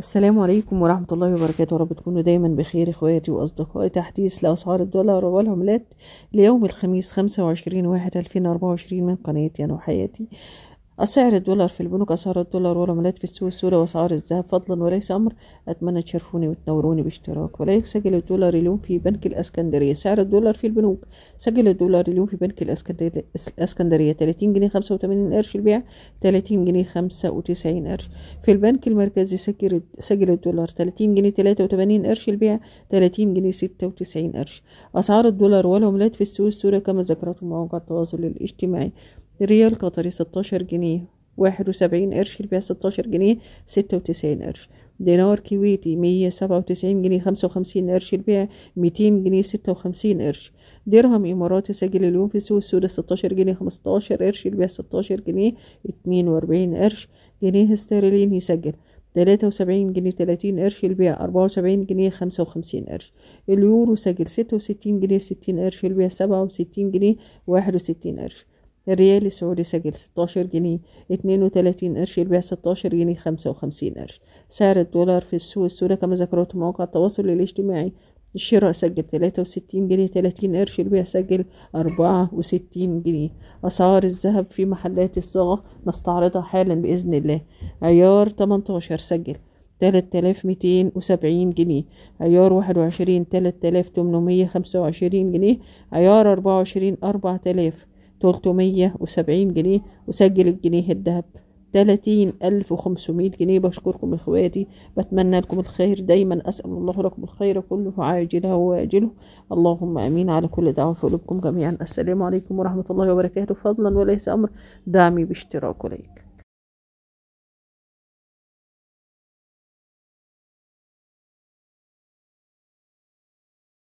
السلام عليكم ورحمة الله وبركاته، رب تكونوا دايما بخير اخواتي واصدقائي. تحديث لاسعار الدولار والعملات ليوم الخميس 25/1/2024 من قناتي انا وحياتي. اسعار الدولار في البنوك، اسعار الدولار والعملات في السوق السوداء، واسعار الذهب فضلا وليس امر. اتمنى تشرفوني وتنوروني باشتراك ولايك. سجل الدولار اليوم في بنك الاسكندريه. سعر الدولار في البنوك، سجل الدولار اليوم في بنك الاسكندريه 30 جنيه 85 قرش البيع، 30 جنيه 95 قرش. في البنك المركزي سجل الدولار 30 جنيه 83 قرش البيع، 30 جنيه 96 قرش. اسعار الدولار والعملات في السوق السوداء كما ذكرته مواقع التواصل الاجتماعي. ريال قطري 16 جنيه 71 قرش البيع، 16 جنيه 96 قرش. دينار كويتي 197 جنيه 55 قرش البيع، 200 جنيه 56 قرش. درهم إماراتي سجل اليوم في السوق السوداء 16 جنيه 15 قرش البيع، 16 جنيه 42 قرش. جنيه استرليني سجل 73 جنيه 30 قرش البيع، 74 جنيه 55 قرش. اليورو سجل 66 جنيه 60 قرش البيع، 67 جنيه 61 قرش. الريال السعودي سجل 16 جنيه 32 قرش البيع، 16 جنيه 55 قرش. سعر الدولار في السوق السوداء كما ذكرته مواقع التواصل الاجتماعي. الشراء سجل 63 جنيه 30 قرش البيع، سجل 64 جنيه. أسعار الذهب في محلات الصاغة نستعرضها حالا بإذن الله. عيار 18 سجل 3270 جنيه، عيار 21 3825 جنيه، عيار 24 4370 جنيه. وسجل الجنيه الذهب 30,500 جنيه. بشكركم اخواتي، بتمنى لكم الخير دايما، اسأل الله لكم الخير كله عاجله واجله، اللهم امين. على كل دعوة في قلوبكم جميعا. السلام عليكم ورحمة الله وبركاته، فضلا وليس امر. دعمي باشتراك ولايك.